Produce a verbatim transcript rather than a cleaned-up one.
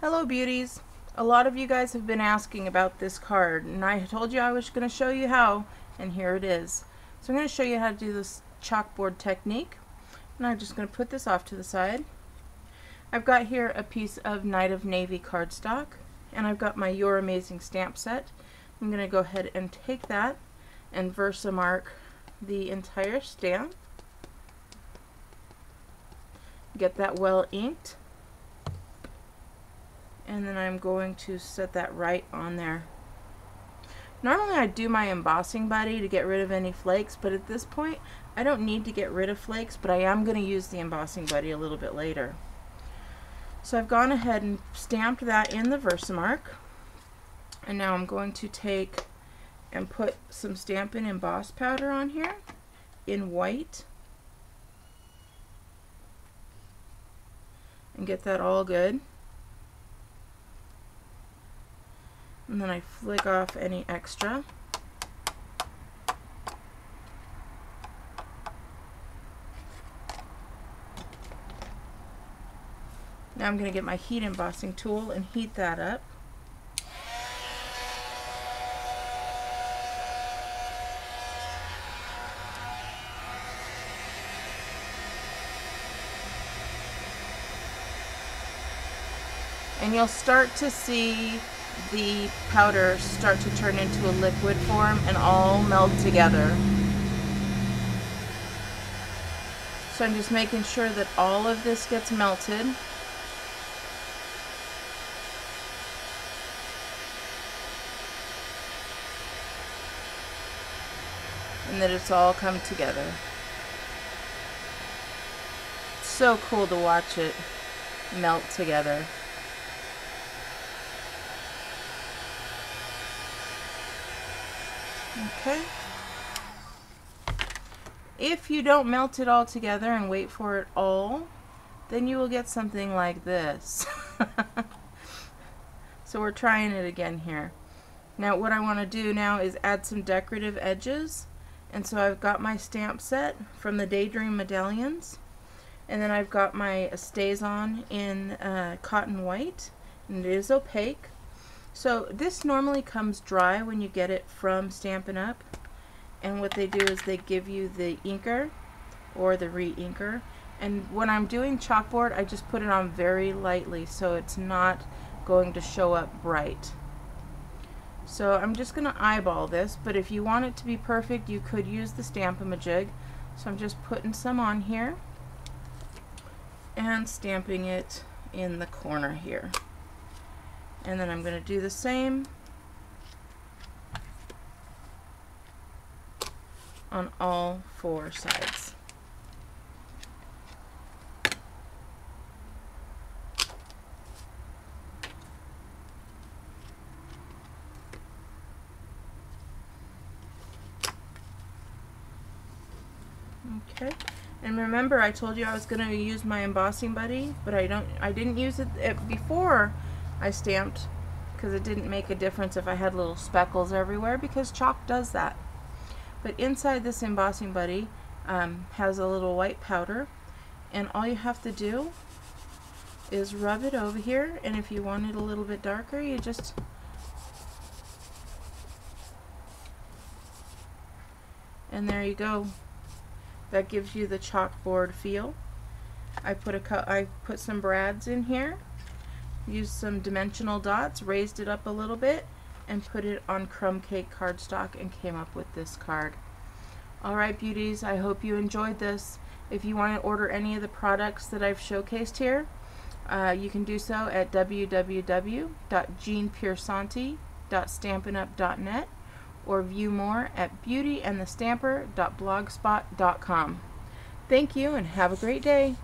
Hello beauties! A lot of you guys have been asking about this card, and I told you I was going to show you how, and here it is. So I'm going to show you how to do this chalkboard technique, and I'm just going to put this off to the side. I've got here a piece of Night of Navy cardstock, and I've got my Your Amazing stamp set. I'm going to go ahead and take that and Versamark the entire stamp. Get that well inked. And then I'm going to set that right on there. Normally I do my embossing buddy to get rid of any flakes, but at this point I don't need to get rid of flakes, but I am going to use the embossing buddy a little bit later. So I've gone ahead and stamped that in the Versamark, and now I'm going to take and put some Stampin' Emboss powder on here in white and get that all good. And then I flick off any extra. Now I'm going to get my heat embossing tool and heat that up. And you'll start to see the powder start to turn into a liquid form and all meld together. So I'm just making sure that all of this gets melted. And that it's all come together. It's so cool to watch it melt together. Okay. If you don't melt it all together and wait for it all, then you will get something like this. So we're trying it again here. Now what I want to do now is add some decorative edges. And so I've got my stamp set from the Daydream Medallions. And then I've got my Stazon in uh, cotton white. And it is opaque. So this normally comes dry when you get it from Stampin' Up, and what they do is they give you the inker or the re-inker, and when I'm doing chalkboard I just put it on very lightly so it's not going to show up bright. So I'm just going to eyeball this, but if you want it to be perfect you could use the Stamp-a-Majig. So I'm just putting some on here and stamping it in the corner here. And then I'm going to do the same on all four sides. Okay. And remember I told you I was going to use my embossing buddy, but I don't I didn't use it, it before I stamped, because it didn't make a difference if I had little speckles everywhere, because chalk does that. But inside this embossing buddy um, has a little white powder, and all you have to do is rub it over here, and if you want it a little bit darker you just and there you go. That gives you the chalkboard feel. I put a I put some brads in here, used some dimensional dots, raised it up a little bit, and put it on crumb cake cardstock and came up with this card. Alright beauties, I hope you enjoyed this. If you want to order any of the products that I've showcased here, uh, you can do so at w w w dot jean piersanti dot stampin up dot net or view more at beauty and the stamper dot blogspot dot com. Thank you and have a great day.